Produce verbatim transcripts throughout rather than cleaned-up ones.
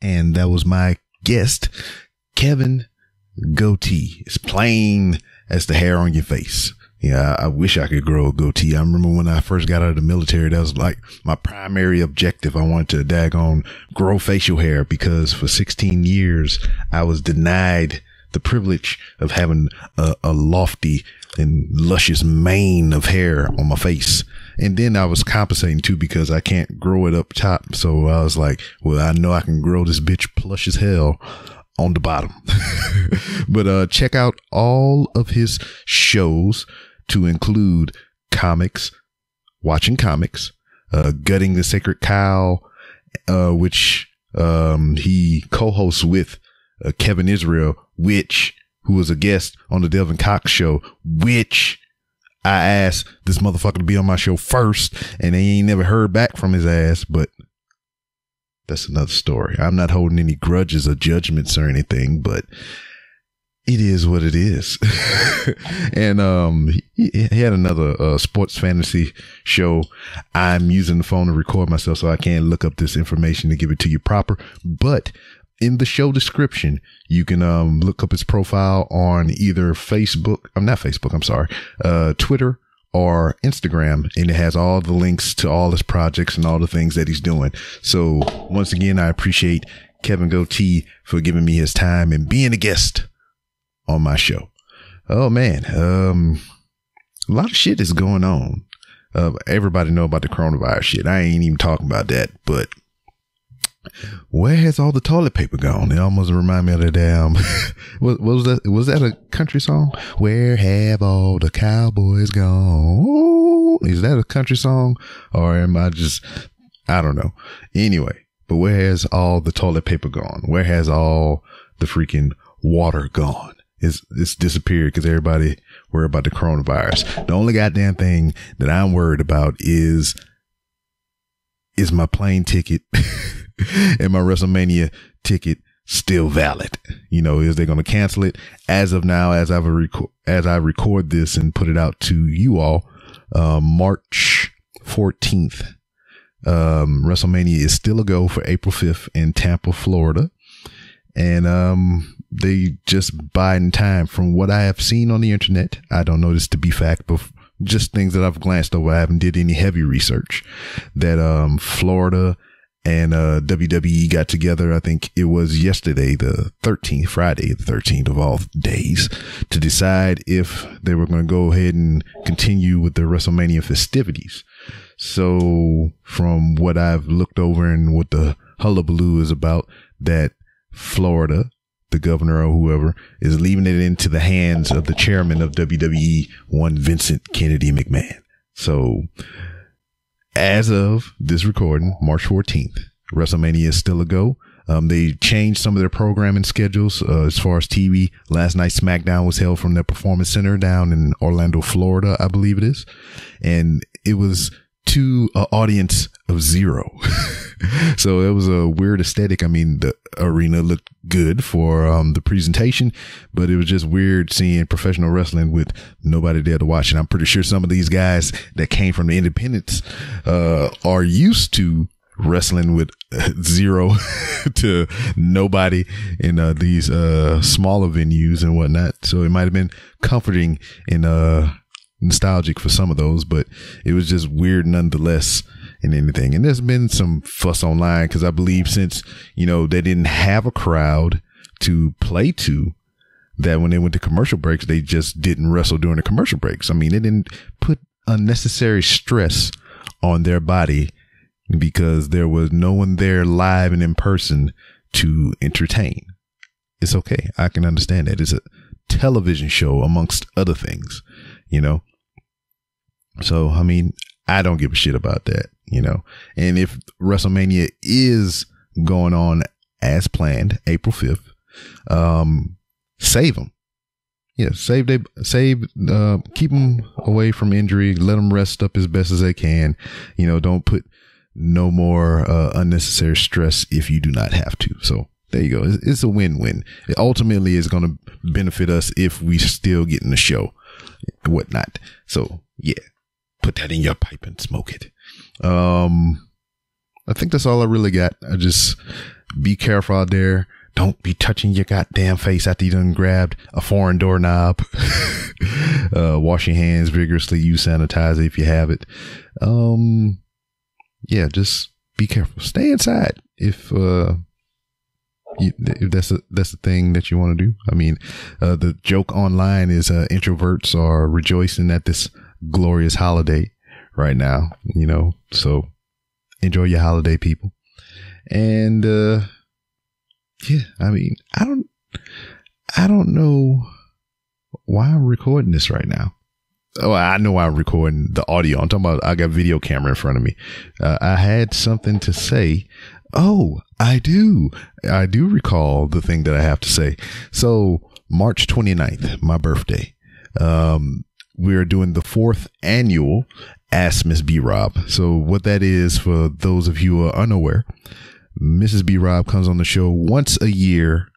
and that was my guest, Kevin Gootee. It's plain as the hair on your face. Yeah, I, I wish I could grow a goatee. I remember when I first got out of the military, that was like my primary objective. I wanted to daggone grow facial hair because for sixteen years, I was denied the privilege of having a, a lofty and luscious mane of hair on my face. And then I was compensating too because I can't grow it up top. So I was like, well, I know I can grow this bitch plush as hell on the bottom. But uh, check out all of his shows, to include Comics Watching Comics, uh, Gutting the Sacred Cow, uh, which um, he co-hosts with uh, Kevin Israel, which who was a guest on the Devin Cox show, which I asked this motherfucker to be on my show first, and he ain't never heard back from his ass, but that's another story. I'm not holding any grudges or judgments or anything, but it is what it is. And um, he, he had another uh, sports fantasy show. I'm using the phone to record myself, so I can't look up this information to give it to you proper. But in the show description, you can um, look up his profile on either Facebook. I'm not Facebook. I'm sorry. Uh, Twitter or Instagram, and it has all the links to all his projects and all the things that he's doing. So once again, I appreciate Kevin Gootee for giving me his time and being a guest on my show. Oh man. Um, a lot of shit is going on. Uh, everybody know about the coronavirus shit. I ain't even talking about that, but where has all the toilet paper gone? It almost remind me of the damn. What, what was that? Was that a country song? Where have all the cowboys gone? Ooh, is that a country song, or am I just? I don't know. Anyway, but where has all the toilet paper gone? Where has all the freaking water gone? It's it's disappeared because everybody worried about the coronavirus. The only goddamn thing that I'm worried about is is my plane ticket. And my WrestleMania ticket still valid? You know, is they going to cancel it? As of now, as I've record, as I record this and put it out to you all, uh, March fourteenth, um, WrestleMania is still a go for April fifth in Tampa, Florida. And, um, they just buy in time from what I have seen on the internet. I don't know this to be fact, but just things that I've glanced over. I haven't did any heavy research that, um, Florida and uh, W W E got together. I think it was yesterday, the thirteenth, Friday, the thirteenth of all days, to decide if they were going to go ahead and continue with the WrestleMania festivities. So from what I've looked over and what the hullabaloo is about, that Florida, the governor or whoever, is leaving it into the hands of the chairman of W W E, one Vincent Kennedy McMahon. So as of this recording, March fourteenth, WrestleMania is still a go. Um, they changed some of their programming schedules uh, as far as T V. Last night, SmackDown was held from their Performance Center down in Orlando, Florida, I believe it is. And it was to an audience of zero. So it was a weird aesthetic. I mean, the arena looked good for um, the presentation, but it was just weird seeing professional wrestling with nobody there to watch. And I'm pretty sure some of these guys that came from the independents uh, are used to wrestling with zero to nobody in uh, these uh, smaller venues and whatnot. So it might have been comforting and uh, nostalgic for some of those, but it was just weird nonetheless. And anything. And there's been some fuss online because I believe since, you know, they didn't have a crowd to play to, that when they went to commercial breaks, they just didn't wrestle during the commercial breaks. I mean, they didn't put unnecessary stress on their body because there was no one there live and in person to entertain. It's okay. I can understand that. It's a television show amongst other things, you know. So, I mean, I don't give a shit about that. You know, and if WrestleMania is going on as planned, April fifth, um, save them. Yeah. Save, they save, uh, keep them away from injury. Let them rest up as best as they can. You know, don't put no more, uh, unnecessary stress if you do not have to. So there you go. It's, it's a win-win. It ultimately is going to benefit us if we still get in the show and whatnot. So yeah, put that in your pipe and smoke it. Um, I think that's all I really got. I just Be careful out there. Don't be touching your goddamn face after you done grabbed a foreign doorknob. uh, wash your hands vigorously. Use sanitizer if you have it. Um, yeah, just be careful. Stay inside if uh, you, if that's a, that's the thing that you want to do. I mean, uh, the joke online is uh, introverts are rejoicing at this glorious holiday right now. You know, so enjoy your holiday, people. And uh, yeah, I mean, I don't, I don't know why I'm recording this right now. Oh, I know why I'm recording the audio. I'm talking about I got video camera in front of me. Uh, I had something to say. Oh, I do. I do recall the thing that I have to say. So March twenty-ninth, my birthday. Um, we are doing the fourth annual Ask Miss B. Rob. So what that is, for those of you who are unaware, Missus B. Rob comes on the show once a year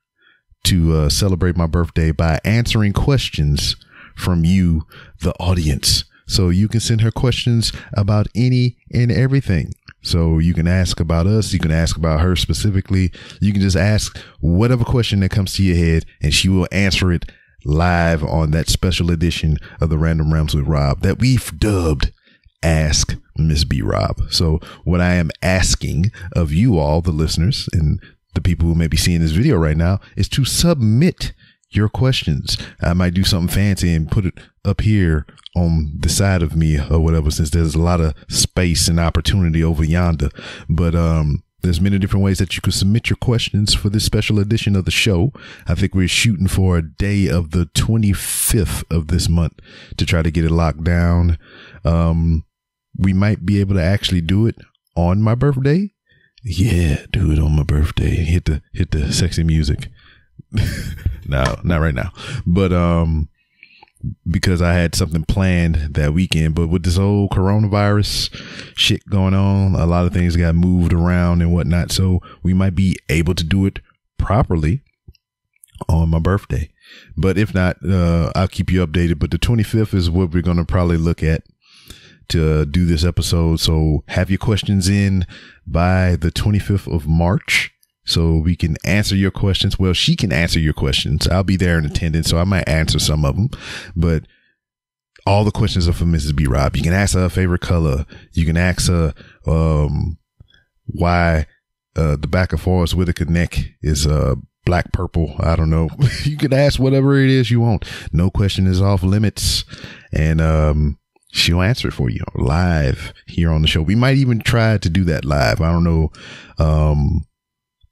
to uh, celebrate my birthday by answering questions from you, the audience. So you can send her questions about any and everything. So you can ask about us. You can ask about her specifically. You can just ask whatever question that comes to your head and she will answer it live on that special edition of the Random Rams with Rob that we've dubbed Ask Miss B. Rob. So what I am asking of you all, the listeners and the people who may be seeing this video right now, is to submit your questions. I might do something fancy and put it up here on the side of me or whatever, since there's a lot of space and opportunity over yonder. But um, there's many different ways that you could submit your questions for this special edition of the show. I think we're shooting for a day of the twenty-fifth of this month to try to get it locked down. Um, we might be able to actually do it on my birthday. Yeah, do it on my birthday. Hit the hit the sexy music. No, not right now. But um, because I had something planned that weekend, but with this whole coronavirus shit going on, a lot of things got moved around and whatnot. So we might be able to do it properly on my birthday. But if not, uh, I'll keep you updated. But the twenty-fifth is what we're going to probably look at to do this episode. So have your questions in by the twenty-fifth of March so we can answer your questions. Well, she can answer your questions. I'll be there in attendance, so I might answer some of them, but all the questions are for Missus B. Rob. You can ask her favorite color. You can ask her, um, why, uh, the back of Forrest Whitaker neck is, uh, black purple. I don't know. You can ask whatever it is you want. No question is off limits. And, um, she'll answer it for you live here on the show. We might even try to do that live. I don't know um,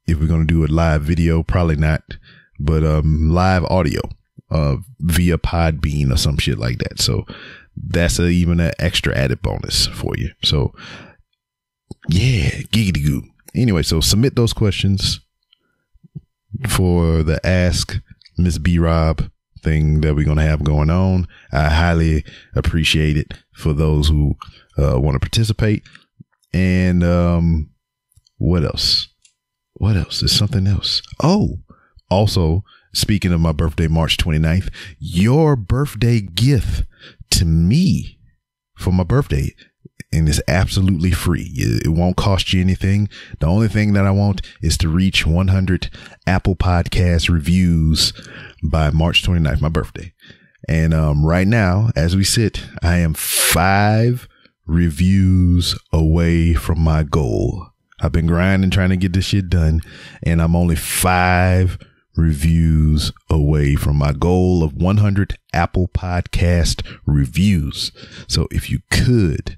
if we're going to do a live video. Probably not. But um, live audio uh, via Podbean or some shit like that. So that's a, even an extra added bonus for you. So, yeah, giggity goo. Anyway, so submit those questions for the Ask Miss B. Rob thing that we're going to have going on. I highly appreciate it for those who uh, want to participate. And um, what else? What else? There's something else. Oh, also, speaking of my birthday, March twenty-ninth, your birthday gift to me for my birthday, and it's absolutely free. It won't cost you anything. The only thing that I want is to reach one hundred Apple Podcast reviews by March twenty-ninth, my birthday. And um, right now, as we sit, I am five reviews away from my goal. I've been grinding, trying to get this shit done, and I'm only five reviews away from my goal of one hundred Apple Podcast reviews. So if you could,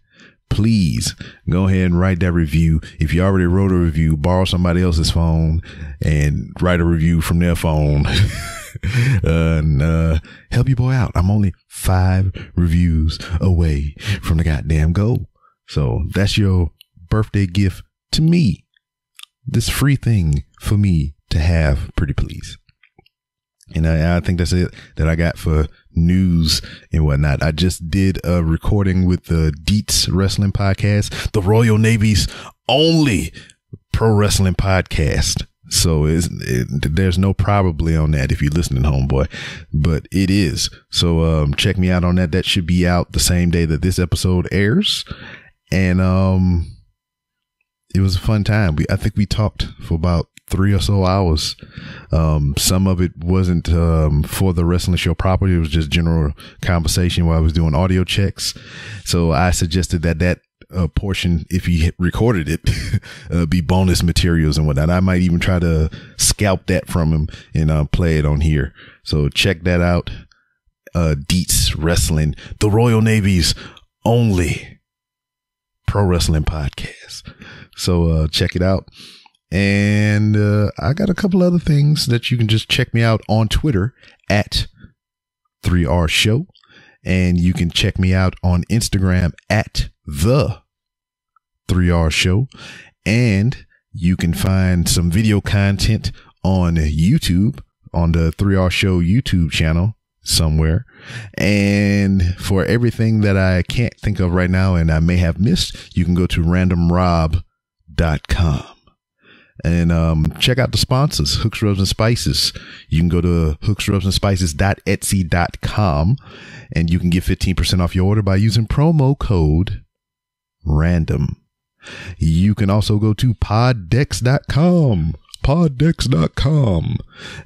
please go ahead and write that review. If you already wrote a review, borrow somebody else's phone and write a review from their phone. uh, and uh, help your boy out. I'm only five reviews away from the goddamn goal. So that's your birthday gift to me. This free thing for me to have, pretty please. And I, I think that's it that I got for news and whatnot. I just did a recording with the Deets Wrestling Podcast, the Royal Navy's only pro wrestling podcast. So it's, it, there's no probably on that if you're listening, homeboy, but it is. So um, check me out on that. That should be out the same day that this episode airs. And um, it was a fun time. We I think we talked for about three or so hours. Um, some of it wasn't um, for the wrestling show properly. It was just general conversation while I was doing audio checks. So I suggested that that uh, portion, if you recorded it, uh, be bonus materials and whatnot. I might even try to scalp that from him and uh, play it on here. So check that out. Uh, Deets Wrestling, the Royal Navy's only pro wrestling podcast. So uh, check it out. And uh, I got a couple other things that you can just check me out on Twitter at three R Show. And you can check me out on Instagram at the three R Show. And you can find some video content on YouTube, on the three R Show YouTube channel somewhere. And for everything that I can't think of right now and I may have missed, you can go to random rob dot com. And um, check out the sponsors, Hooks, Rubs, and Spices. You can go to hooks rubs and spices dot etsy dot com and you can get fifteen percent off your order by using promo code random. You can also go to poddex dot com, poddex dot com,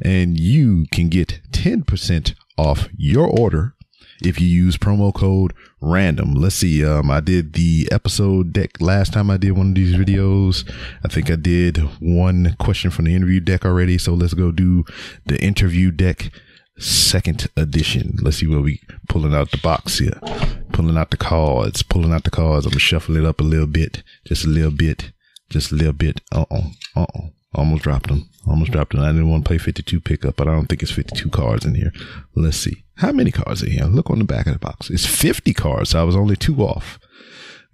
and you can get ten percent off your order if you use promo code random. Let's see. Um, I did the episode deck last time I did one of these videos. I think I did one question from the interview deck already. So let's go do the interview deck second edition. Let's see what we pulling out the box here, pulling out the cards, pulling out the cards. I'm gonna shuffle it up a little bit, just a little bit, just a little bit. Uh-oh, uh-oh. Almost dropped them. Almost dropped them. I didn't want to play fifty-two pickup, but I don't think it's fifty-two cards in here. Let's see. How many cards are here? Look on the back of the box. It's fifty cards. So I was only two off.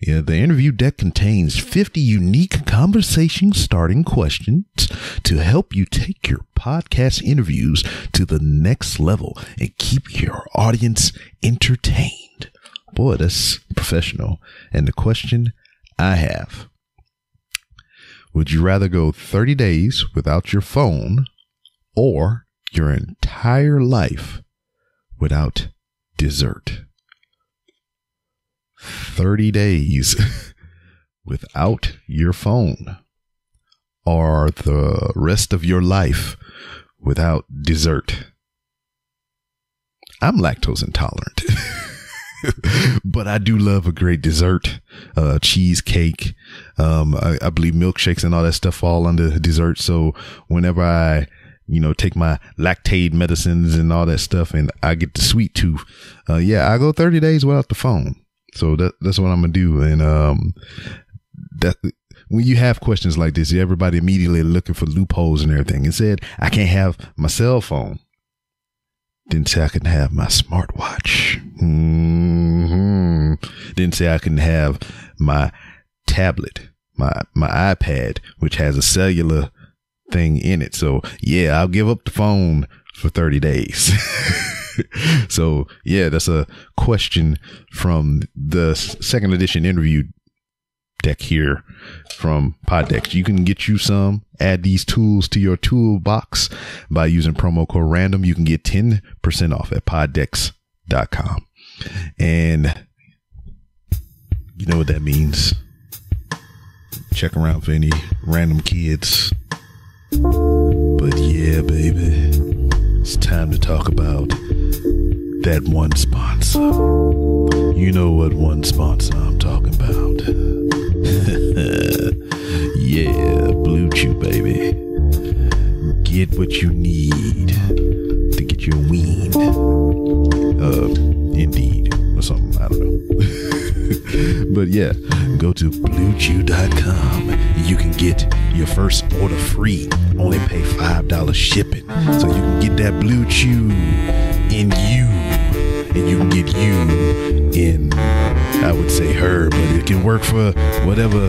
Yeah, the interview deck contains fifty unique conversation-starting questions to help you take your podcast interviews to the next level and keep your audience entertained. Boy, that's professional. And the question I have: would you rather go thirty days without your phone or your entire life without dessert? thirty days without your phone or the rest of your life without dessert. I'm lactose intolerant, but I do love a great dessert, uh, cheesecake. Um, I, I believe milkshakes and all that stuff fall under dessert. So whenever I, you know, take my lactaid medicines and all that stuff and I get the sweet tooth, uh, yeah, I go thirty days without the phone. So that, that's what I'm gonna do. And, um, that, when you have questions like this, everybody immediately looking for loopholes and everything. It said, I can't have my cell phone. Didn't say I couldn't have my smartwatch. Mm-hmm. Didn't say I couldn't have my tablet, my my iPad, which has a cellular thing in it. So yeah, I'll give up the phone for thirty days. So yeah, that's a question from the second edition interview deck here from Poddex. You can get you some, add these tools to your toolbox by using promo code random. You can get ten percent off at poddex dot com. And you know what that means. Check around for any random kids. But yeah, baby, it's time to talk about that one sponsor. You know what one sponsor I'm talking about. Yeah, Blue Chew, baby. Get what you need to get your wean. Uh, indeed, or something, I don't know. But yeah, go to blue chew dot com. You can get your first order free. Only pay five dollars shipping. So you can get that Blue Chew in you. And you can get you in, I would say, her, but it can work for whatever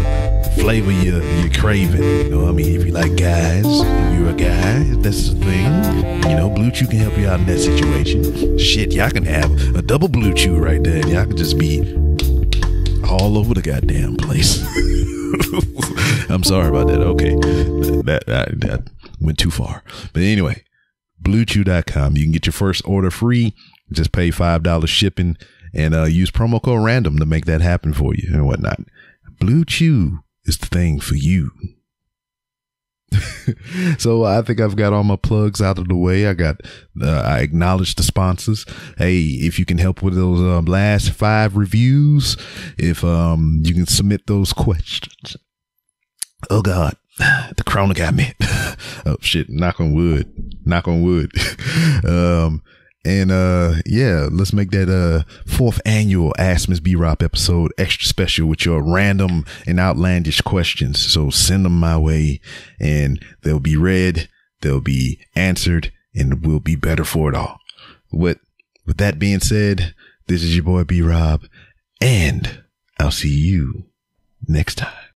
flavor you're, you're craving. You know what I mean? If you like guys, if you're a guy, that's the thing. You know, Blue Chew can help you out in that situation. Shit, y'all can have a double Blue Chew right there, and y'all can just be all over the goddamn place. I'm sorry about that. Okay. That, that, that went too far. But anyway, blue chew dot com. You can get your first order free. Just pay five dollars shipping and uh, use promo code random to make that happen for you and whatnot. Blue Chew is the thing for you. So I think I've got all my plugs out of the way. I got, uh, I acknowledge the sponsors. Hey, if you can help with those um, last five reviews, if um you can submit those questions. Oh God, the corona got me. Oh shit, knock on wood, knock on wood. um, and uh, yeah, let's make that uh fourth annual Ask Miss B. Rob episode extra special with your random and outlandish questions. So send them my way, and they'll be read, they'll be answered, and we'll be better for it all. With with that being said, this is your boy B. Rob, and I'll see you next time.